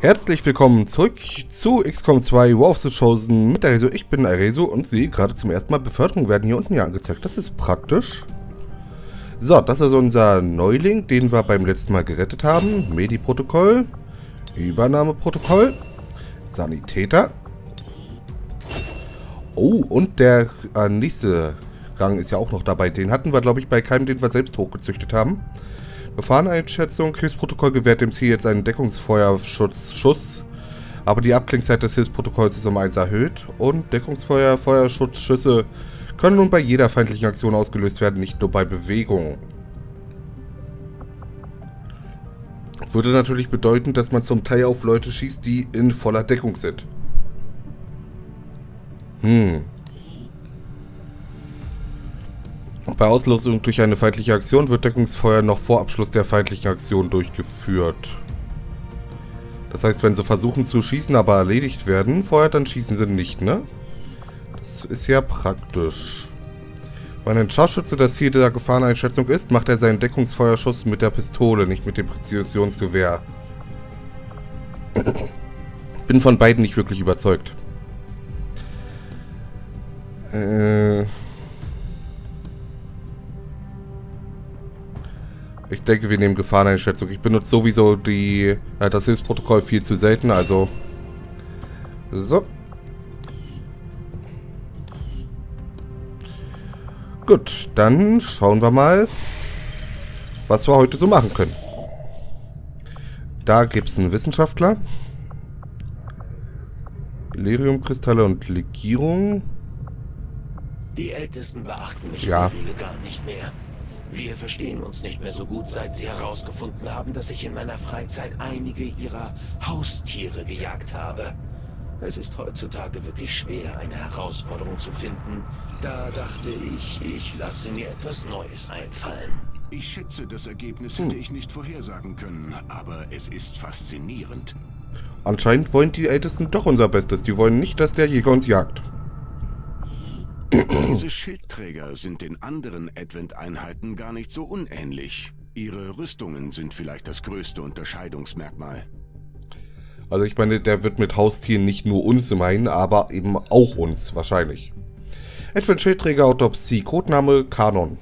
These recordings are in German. Herzlich willkommen zurück zu XCOM 2 War of the Chosen mit Alresu. Ich bin Alresu und sehe gerade zum ersten Mal, Beförderungen werden hier unten ja angezeigt. Das ist praktisch. So, das ist unser Neuling, den wir beim letzten Mal gerettet haben. Medi-Protokoll, Übernahmeprotokoll, Sanitäter. Oh, und der nächste Rang ist ja auch noch dabei. Den hatten wir, glaube ich, bei keinem, den wir selbst hochgezüchtet haben. Gefahreneinschätzung, Hilfsprotokoll gewährt dem Ziel jetzt einen Deckungsfeuerschutzschuss. Aber die Abklingzeit des Hilfsprotokolls ist um 1 erhöht. Und Deckungsfeuerschutzschüsse können nun bei jeder feindlichen Aktion ausgelöst werden, nicht nur bei Bewegung. Würde natürlich bedeuten, dass man zum Teil auf Leute schießt, die in voller Deckung sind. Bei Auslösung durch eine feindliche Aktion wird Deckungsfeuer noch vor Abschluss der feindlichen Aktion durchgeführt. Das heißt, wenn sie versuchen zu schießen, aber erledigt werden vorher, dann schießen sie nicht, ne? Das ist ja praktisch. Wenn ein Scharfschütze das Ziel der Gefahreneinschätzung ist, macht er seinen Deckungsfeuerschuss mit der Pistole, nicht mit dem Präzisionsgewehr. Ich bin von beiden nicht wirklich überzeugt. Ich denke, wir nehmen Gefahreneinschätzung. Ich benutze sowieso das Hilfsprotokoll viel zu selten, also... So. Gut, dann schauen wir mal, was wir heute so machen können. Da gibt es einen Wissenschaftler. Liriumkristalle und Legierung. Die Ältesten beachten mich gar nicht mehr. Wir verstehen uns nicht mehr so gut, seit sie herausgefunden haben, dass ich in meiner Freizeit einige ihrer Haustiere gejagt habe. Es ist heutzutage wirklich schwer, eine Herausforderung zu finden. Da dachte ich, ich lasse mir etwas Neues einfallen. Ich schätze, das Ergebnis hätte ich nicht vorhersagen können, aber es ist faszinierend. Anscheinend wollen die Ältesten doch unser Bestes. Die wollen nicht, dass der Jäger uns jagt. Diese Schildträger sind den anderen Advent-Einheiten gar nicht so unähnlich. Ihre Rüstungen sind vielleicht das größte Unterscheidungsmerkmal. Also ich meine, der wird mit Haustieren nicht nur uns meinen, aber eben auch uns wahrscheinlich. Advent-Schildträger Autopsie, Codename Kanon.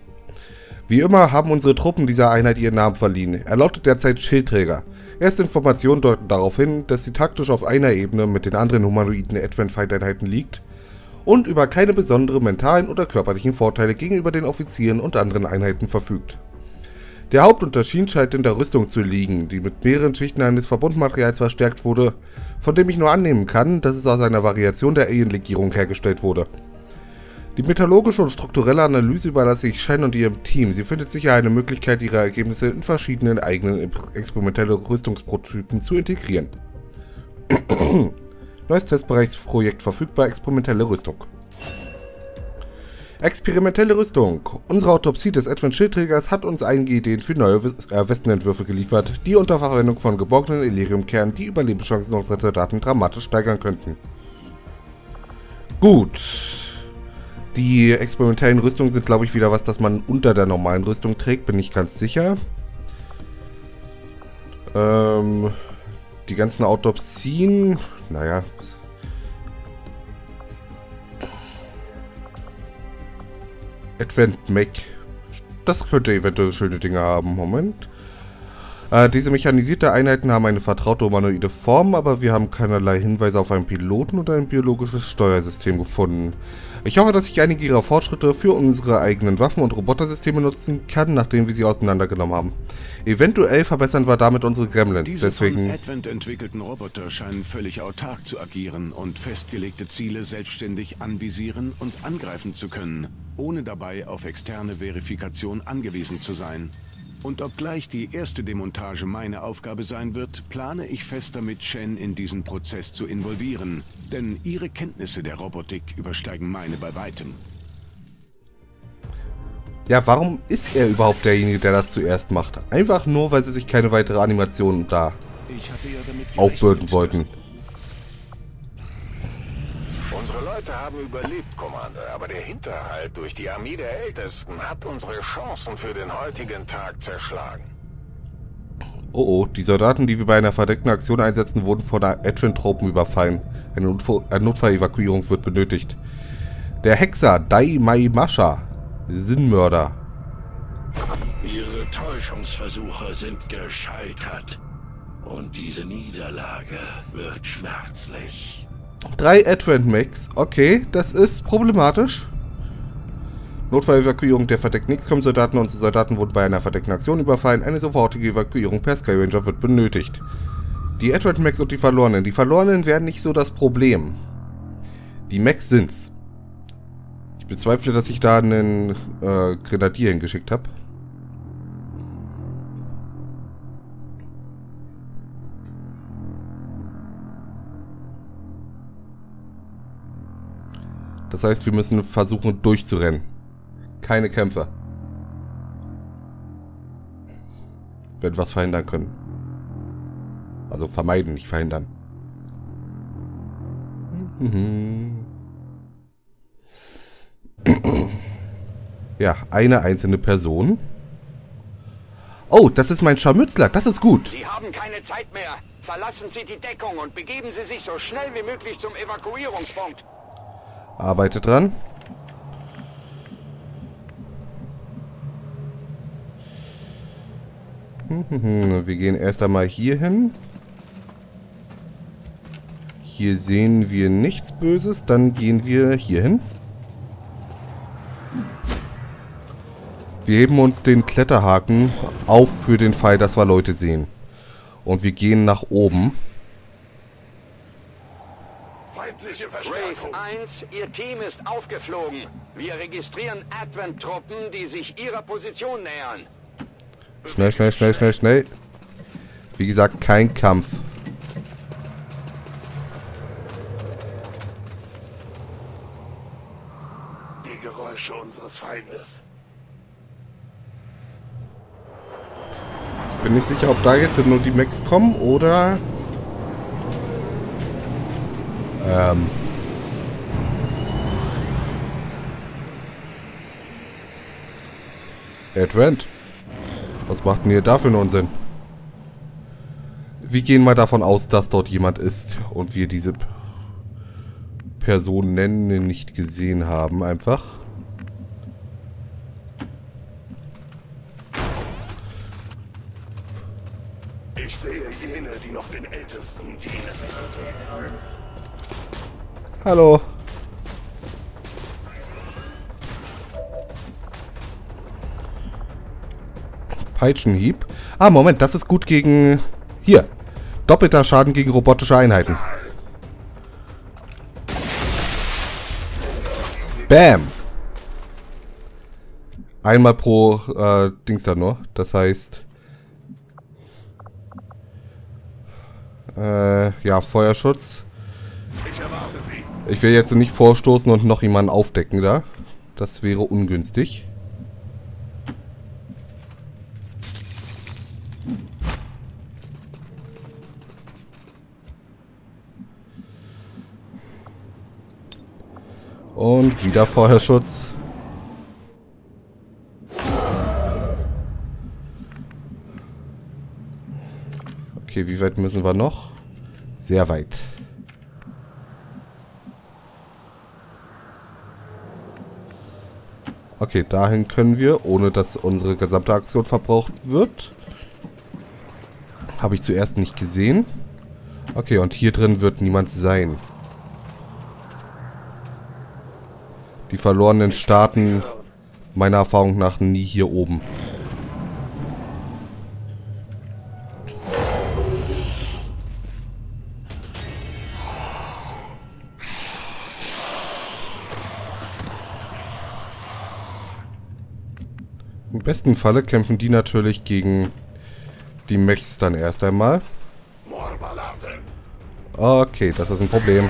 Wie immer haben unsere Truppen dieser Einheit ihren Namen verliehen. Er lautet derzeit Schildträger. Erste Informationen deuten darauf hin, dass sie taktisch auf einer Ebene mit den anderen humanoiden Advent-Feindeinheiten liegt und über keine besonderen mentalen oder körperlichen Vorteile gegenüber den Offizieren und anderen Einheiten verfügt. Der Hauptunterschied scheint in der Rüstung zu liegen, die mit mehreren Schichten eines Verbundmaterials verstärkt wurde, von dem ich nur annehmen kann, dass es aus einer Variation der Alien-Legierung hergestellt wurde. Die metallurgische und strukturelle Analyse überlasse ich Shen und ihrem Team. Sie findet sicher eine Möglichkeit, ihre Ergebnisse in verschiedenen eigenen experimentellen Rüstungsprototypen zu integrieren. Neues Testbereichsprojekt verfügbar, experimentelle Rüstung. Experimentelle Rüstung. Unsere Autopsie des Advent-Schildträgers hat uns einige Ideen für neue Westenentwürfe geliefert, die unter Verwendung von geborgenen Illyriumkernen die Überlebenschancen unserer Soldaten dramatisch steigern könnten. Gut. Die experimentellen Rüstungen sind, glaube ich, wieder was, das man unter der normalen Rüstung trägt, bin ich ganz sicher. Die ganzen Autopsien... Naja. Advent Max. Das könnte eventuell schöne Dinge haben. Moment. Diese mechanisierten Einheiten haben eine vertraute humanoide Form, aber wir haben keinerlei Hinweise auf einen Piloten oder ein biologisches Steuersystem gefunden. Ich hoffe, dass ich einige ihrer Fortschritte für unsere eigenen Waffen- und Robotersysteme nutzen kann, nachdem wir sie auseinandergenommen haben. Eventuell verbessern wir damit unsere Gremlins, deswegen... Diese von Advent entwickelten Roboter scheinen völlig autark zu agieren und festgelegte Ziele selbstständig anvisieren und angreifen zu können, ohne dabei auf externe Verifikation angewiesen zu sein. Und obgleich die erste Demontage meine Aufgabe sein wird, plane ich fest damit, Shen in diesen Prozess zu involvieren. Denn ihre Kenntnisse der Robotik übersteigen meine bei weitem. Ja, warum ist er überhaupt derjenige, der das zuerst macht? Einfach nur, weil sie sich keine weitere Animation da aufbürden wollten. Unsere Leute haben überlebt, Commander, aber der Hinterhalt durch die Armee der Ältesten hat unsere Chancen für den heutigen Tag zerschlagen. Oh, die Soldaten, die wir bei einer verdeckten Aktion einsetzen, wurden von Advent-Truppen überfallen. Eine Notfallevakuierung wird benötigt. Der Hexer Dai Mai Mascha, Sinnmörder. Ihre Täuschungsversuche sind gescheitert. Und diese Niederlage wird schmerzlich. 3 Advent Max. Okay, das ist problematisch. Notfall-Evakuierung der verdeckten XCOM-Soldaten. Unsere Soldaten wurden bei einer verdeckten Aktion überfallen. Eine sofortige Evakuierung per Sky Ranger wird benötigt. Die Advent Max und die Verlorenen. Die Verlorenen wären nicht so das Problem. Die Max sind's. Ich bezweifle, dass ich da einen Grenadier hingeschickt habe. Das heißt, wir müssen versuchen, durchzurennen. Keine Kämpfe. Wenn wir was verhindern können. Also vermeiden, nicht verhindern. Ja, eine einzelne Person. Oh, das ist mein Scharmützler. Das ist gut. Sie haben keine Zeit mehr. Verlassen Sie die Deckung und begeben Sie sich so schnell wie möglich zum Evakuierungspunkt. Arbeite dran. Wir gehen erst einmal hier hin. Hier sehen wir nichts Böses. Dann gehen wir hier hin. Wir heben uns den Kletterhaken auf für den Fall, dass wir Leute sehen. Und wir gehen nach oben. Wave 1, Ihr Team ist aufgeflogen. Wir registrieren Advent-Truppen, die sich ihrer Position nähern. Schnell, schnell, schnell, schnell, schnell. Wie gesagt, kein Kampf. Die Geräusche unseres Feindes. Ich bin nicht sicher, ob da jetzt nur die Mechs kommen oder... Advent. Was macht denn hier dafür einen Unsinn? Wir gehen mal davon aus, dass dort jemand ist und wir diese Person nennen nicht gesehen haben, einfach. Ich sehe jene, die noch den Ältesten dienen. Hallo. Peitschenhieb. Ah, Moment, das ist gut gegen... Hier. Doppelter Schaden gegen robotische Einheiten. Bam. Einmal pro Dings da nur. Das heißt... ja, Feuerschutz. Ich erwarte Sie. Ich will jetzt nicht vorstoßen und noch jemanden aufdecken da. Das wäre ungünstig. Und wieder Feuerschutz. Okay, wie weit müssen wir noch? Sehr weit. Okay, dahin können wir, ohne dass unsere gesamte Aktion verbraucht wird. Habe ich zuerst nicht gesehen. Okay, und hier drin wird niemand sein. Die Verlorenen starten meiner Erfahrung nach nie hier oben. Im besten Falle kämpfen die natürlich gegen die Mechs dann erst einmal. Okay, das ist ein Problem.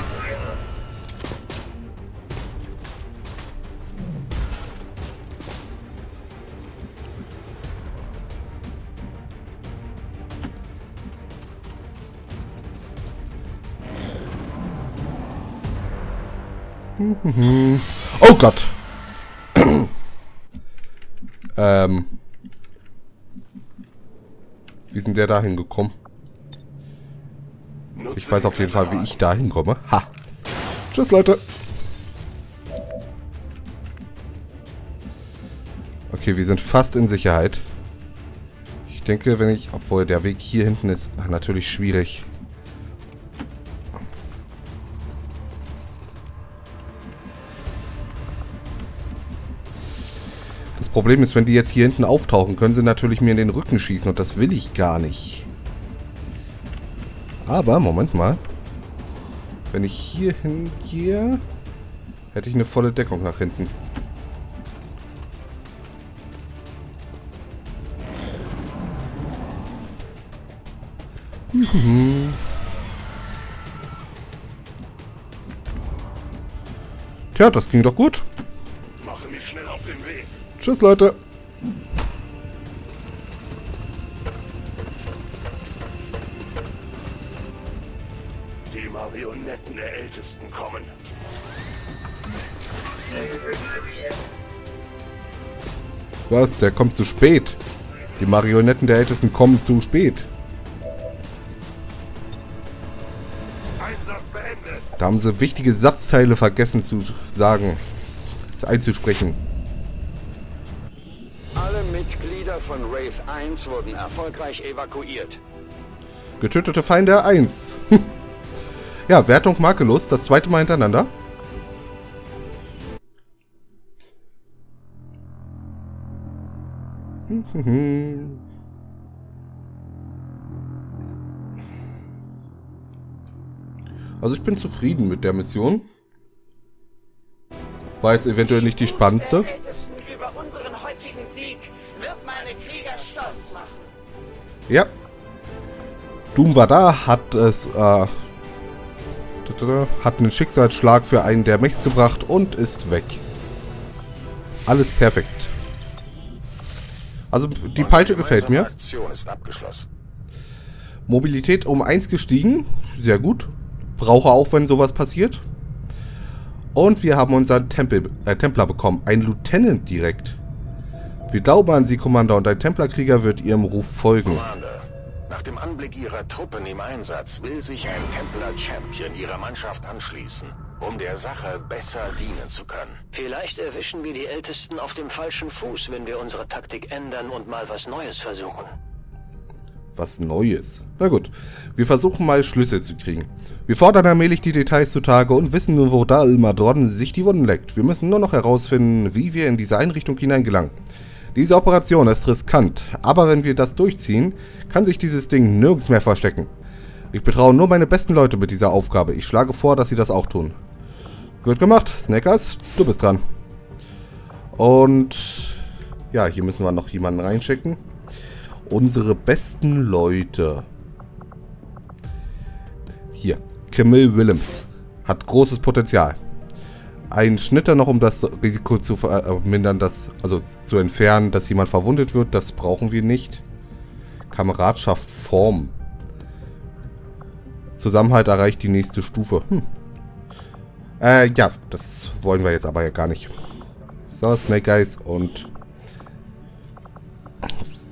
Oh Gott! Wie sind der da hingekommen? Ich weiß auf jeden Fall, wie ich da hinkomme. Ha! Tschüss, Leute! Okay, wir sind fast in Sicherheit. Ich denke, wenn ich... Obwohl, der Weg hier hinten ist natürlich schwierig. Das Problem ist, wenn die jetzt hier hinten auftauchen, können sie natürlich mir in den Rücken schießen. Und das will ich gar nicht. Aber, Moment mal. Wenn ich hier hingehe, hätte ich eine volle Deckung nach hinten. Tja, das ging doch gut. Mache mich schnell auf den Weg. Tschüss, Leute. Die Marionetten der Ältesten kommen. Was? Der kommt zu spät. Die Marionetten der Ältesten kommen zu spät. Da haben sie wichtige Satzteile vergessen zu sagen, einzusprechen. Alle Mitglieder von Wraith 1 wurden erfolgreich evakuiert. Getötete Feinde 1. Ja, Wertung makellos, das zweite Mal hintereinander. Also ich bin zufrieden mit der Mission. War jetzt eventuell nicht die spannendste. Ja. Doom war da, hat es... hat einen Schicksalsschlag für einen der Mechs gebracht und ist weg. Alles perfekt. Also die Peitsche gefällt mir. Mobilität um 1 gestiegen. Sehr gut. Brauche auch, wenn sowas passiert. Und wir haben unseren Templer bekommen. Ein Lieutenant direkt. Wir glauben an Sie, Commander, und ein Templerkrieger wird Ihrem Ruf folgen. Commander, nach dem Anblick Ihrer Truppen im Einsatz will sich ein Templer-Champion Ihrer Mannschaft anschließen, um der Sache besser dienen zu können. Vielleicht erwischen wir die Ältesten auf dem falschen Fuß, wenn wir unsere Taktik ändern und mal was Neues versuchen. Was Neues. Na gut, wir versuchen mal Schlüsse zu kriegen. Wir fordern allmählich die Details zutage und wissen nur, wo Dalmadron sich die Wunden leckt. Wir müssen nur noch herausfinden, wie wir in diese Einrichtung hineingelangen. Diese Operation ist riskant, aber wenn wir das durchziehen, kann sich dieses Ding nirgends mehr verstecken. Ich betraue nur meine besten Leute mit dieser Aufgabe. Ich schlage vor, dass sie das auch tun. Gut gemacht, Snackers, du bist dran. Und ja, hier müssen wir noch jemanden reinschicken. Unsere besten Leute. Hier, Camille Willems. Hat großes Potenzial. Ein Schnitter noch, um das Risiko zu vermindern, also zu entfernen, dass jemand verwundet wird. Das brauchen wir nicht. Kameradschaft formen. Zusammenhalt erreicht die nächste Stufe. Ja, das wollen wir jetzt aber gar nicht. So, Snake Eyes und...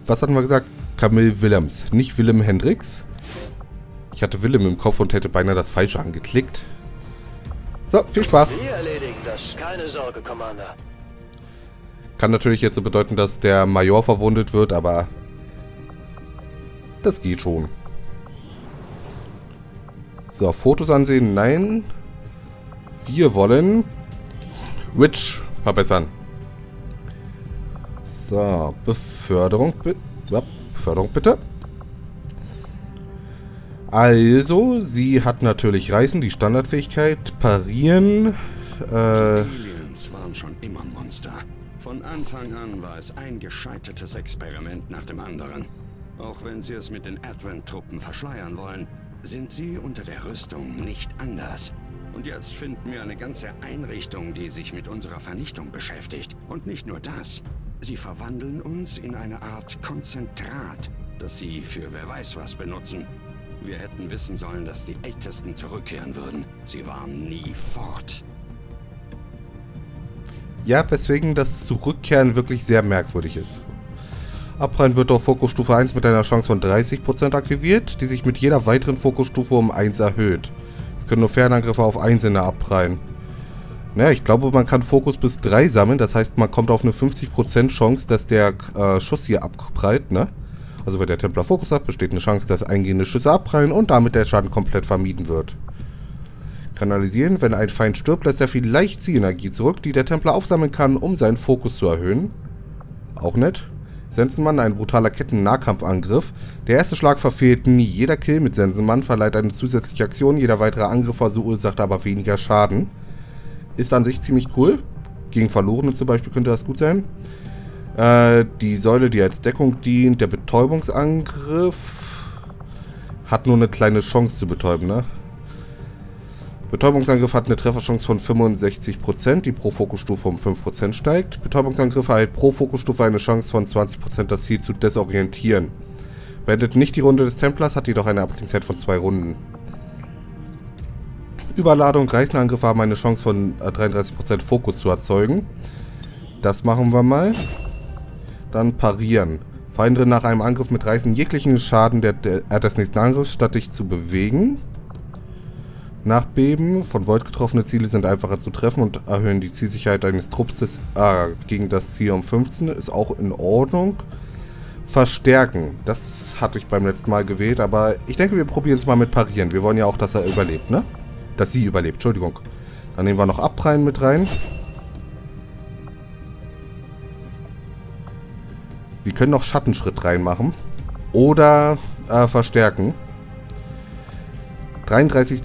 Was hatten wir gesagt? Camille Willems, nicht Willem Hendricks. Ich hatte Willem im Kopf und hätte beinahe das Falsche angeklickt. So, viel Spaß. Wir erledigen das. Keine Sorge, Commander. Kann natürlich jetzt so bedeuten, dass der Major verwundet wird, aber das geht schon. So, Fotos ansehen. Nein. Wir wollen Rich verbessern. So, Beförderung bitte. Ja, Beförderung bitte. Also, sie hat natürlich Reißen, die Standardfähigkeit, Parieren. Die Aliens waren schon immer Monster. Von Anfang an war es ein gescheitertes Experiment nach dem anderen. Auch wenn sie es mit den Advent-Truppen verschleiern wollen, sind sie unter der Rüstung nicht anders. Und jetzt finden wir eine ganze Einrichtung, die sich mit unserer Vernichtung beschäftigt. Und nicht nur das. Sie verwandeln uns in eine Art Konzentrat, das sie für wer weiß was benutzen. Wir hätten wissen sollen, dass die Ältesten zurückkehren würden. Sie waren nie fort. Ja, weswegen das Zurückkehren wirklich sehr merkwürdig ist. Abprallen wird auf Fokusstufe 1 mit einer Chance von 30% aktiviert, die sich mit jeder weiteren Fokusstufe um 1 erhöht. Es können nur Fernangriffe auf Einzelne abprallen. Naja, ich glaube, man kann Fokus bis 3 sammeln, das heißt, man kommt auf eine 50% Chance, dass der Schuss hier abprallt, ne? Also wenn der Templer Fokus hat, besteht eine Chance, dass eingehende Schüsse abprallen und damit der Schaden komplett vermieden wird. Kanalisieren, wenn ein Feind stirbt, lässt er vielleicht Energie zurück, die der Templer aufsammeln kann, um seinen Fokus zu erhöhen. Auch nett. Sensenmann, ein brutaler Ketten-Nahkampfangriff. Der erste Schlag verfehlt nie. Jeder Kill mit Sensenmann verleiht eine zusätzliche Aktion, jeder weitere Angriff verursacht aber weniger Schaden. Ist an sich ziemlich cool. Gegen Verlorene zum Beispiel könnte das gut sein. Die Säule, die als Deckung dient, der Betäubungsangriff hat nur eine kleine Chance zu betäuben, ne? Betäubungsangriff hat eine Trefferchance von 65%, die pro Fokusstufe um 5% steigt. Betäubungsangriff erhält pro Fokusstufe eine Chance von 20%, das Ziel zu desorientieren. Beendet nicht die Runde des Templers, hat jedoch eine Abklingzeit von 2 Runden. Überladung, reißende Angriffe haben eine Chance von 33% Fokus zu erzeugen. Das machen wir mal. Dann parieren. Feinde nach einem Angriff mit reißen jeglichen Schaden des nächsten Angriffs, statt dich zu bewegen. Nachbeben. Von Volt getroffene Ziele sind einfacher zu treffen und erhöhen die Zielsicherheit eines Trupps gegen das Ziel um 15. Ist auch in Ordnung. Verstärken. Das hatte ich beim letzten Mal gewählt, aber ich denke, wir probieren es mal mit parieren. Wir wollen ja auch, dass er überlebt, ne? Dass sie überlebt, Entschuldigung. Dann nehmen wir noch Abprallen mit rein. Wir können noch Schattenschritt reinmachen. Oder verstärken. 33,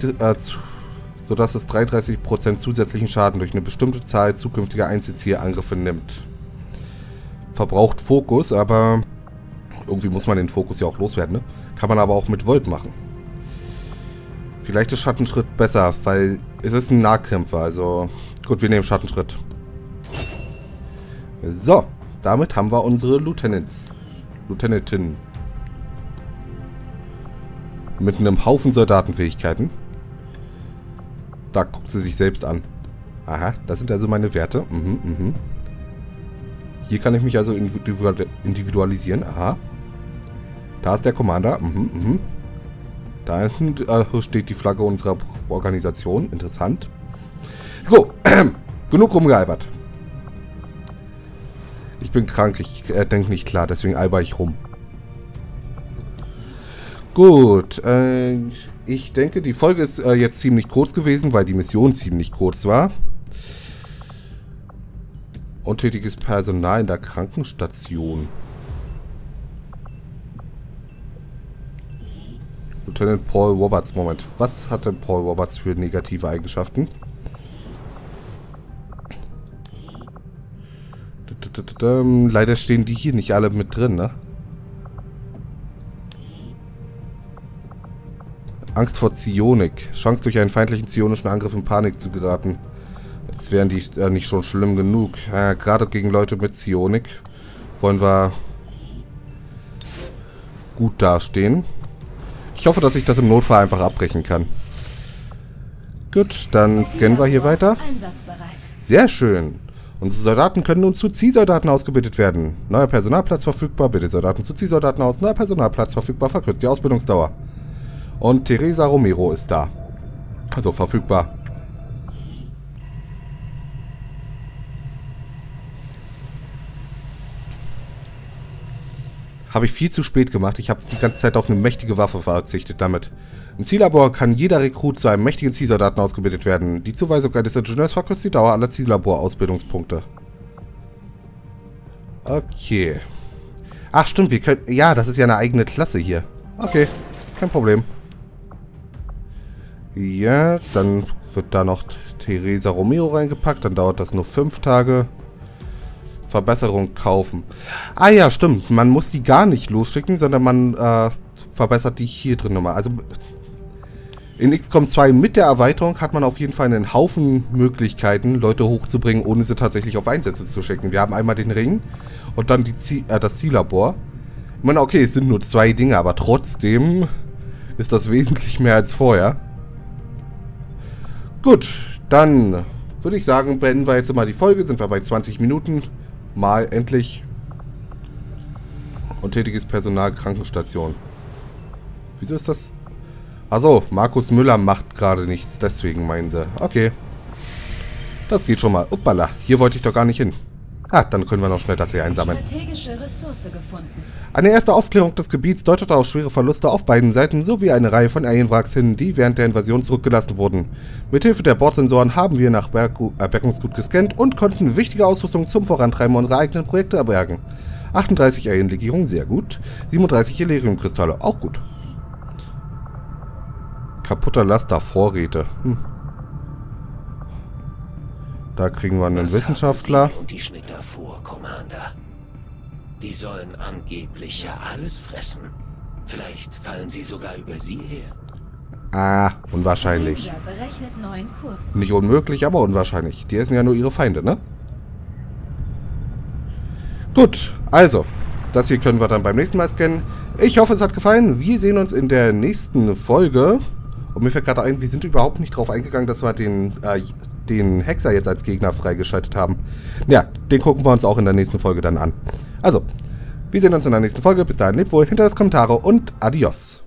sodass es 33% zusätzlichen Schaden durch eine bestimmte Zahl zukünftiger Einzelzielangriffe nimmt. Verbraucht Fokus, aber irgendwie muss man den Fokus ja auch loswerden, ne? Kann man aber auch mit Volt machen. Vielleicht ist Schattenschritt besser, weil es ist ein Nahkämpfer, also gut, wir nehmen Schattenschritt. So, damit haben wir unsere Lieutenantin. Mit einem Haufen Soldatenfähigkeiten. Da guckt sie sich selbst an. Aha, das sind also meine Werte. Mhm, mhm. Hier kann ich mich also individualisieren. Aha. Da ist der Commander. Mhm, mhm. Da hinten steht die Flagge unserer Organisation. Interessant. So, genug rumgealbert. Ich bin krank, ich denke nicht klar, deswegen alber ich rum. Gut, ich denke, die Folge ist jetzt ziemlich kurz gewesen, weil die Mission ziemlich kurz war. Untätiges Personal in der Krankenstation. Lieutenant Paul Roberts, Moment. Was hat denn Paul Roberts für negative Eigenschaften? Leider stehen die hier nicht alle mit drin, ne? Angst vor Zionik. Chance durch einen feindlichen zionischen Angriff in Panik zu geraten. Als wären die nicht schon schlimm genug. Gerade gegen Leute mit Zionik wollen wir gut dastehen. Ich hoffe, dass ich das im Notfall einfach abbrechen kann. Gut, dann scannen wir hier weiter. Sehr schön. Unsere Soldaten können nun zu Zielsoldaten ausgebildet werden. Neuer Personalplatz verfügbar. Bitte Soldaten zu Zielsoldaten aus. Neuer Personalplatz verfügbar. Verkürzt die Ausbildungsdauer. Und Theresa Romero ist da. Also verfügbar. Habe ich viel zu spät gemacht. Ich habe die ganze Zeit auf eine mächtige Waffe verzichtet damit. Im Ziellabor kann jeder Rekrut zu einem mächtigen Zielsoldaten ausgebildet werden. Die Zuweisung eines Ingenieurs verkürzt die Dauer aller Ziellabor-Ausbildungspunkte. Okay. Ach stimmt, wir können... Ja, das ist ja eine eigene Klasse hier. Okay, kein Problem. Ja, dann wird da noch Theresa Romero reingepackt. Dann dauert das nur 5 Tage. Verbesserung kaufen. Ah ja, stimmt. Man muss die gar nicht losschicken, sondern man verbessert die hier drin nochmal. Also in XCOM 2 mit der Erweiterung hat man auf jeden Fall einen Haufen Möglichkeiten, Leute hochzubringen, ohne sie tatsächlich auf Einsätze zu schicken. Wir haben einmal den Ring und dann die das Ziellabor. Ich meine, okay, es sind nur 2 Dinge, aber trotzdem ist das wesentlich mehr als vorher. Gut, dann würde ich sagen, beenden wir jetzt mal die Folge. Sind wir bei 20 Minuten. Mal endlich. Untätiges Personal, Krankenstation. Wieso ist das? Achso, Markus Müller macht gerade nichts, deswegen meinen sie. Okay. Das geht schon mal. Uppala, hier wollte ich doch gar nicht hin. Ah, dann können wir noch schnell das hier einsammeln. Strategische Ressource gefunden. Eine erste Aufklärung des Gebiets deutete auf schwere Verluste auf beiden Seiten sowie eine Reihe von Alienwracks hin, die während der Invasion zurückgelassen wurden. Mithilfe der Bordsensoren haben wir nach Bergungsgut gescannt und konnten wichtige Ausrüstung zum Vorantreiben unserer eigenen Projekte erbergen. 38 Alien-Legierungen, sehr gut. 37 Liriumkristalle, auch gut. Kaputter Laster, Vorräte. Hm. Da kriegen wir einen Wissenschaftler. Und die Schnitter vor, Commander. Die sollen angeblich ja alles fressen. Vielleicht fallen sie sogar über sie her. Ah, unwahrscheinlich. Berechnet neuen Kurs. Nicht unmöglich, aber unwahrscheinlich. Die essen ja nur ihre Feinde, ne? Gut, also. Das hier können wir dann beim nächsten Mal scannen. Ich hoffe, es hat gefallen. Wir sehen uns in der nächsten Folge. Und mir fällt gerade ein, wir sind überhaupt nicht drauf eingegangen, dass wir den Hexer jetzt als Gegner freigeschaltet haben. Ja, den gucken wir uns auch in der nächsten Folge dann an. Also, wir sehen uns in der nächsten Folge. Bis dahin, lebt wohl, hinterlasst Kommentare und adios.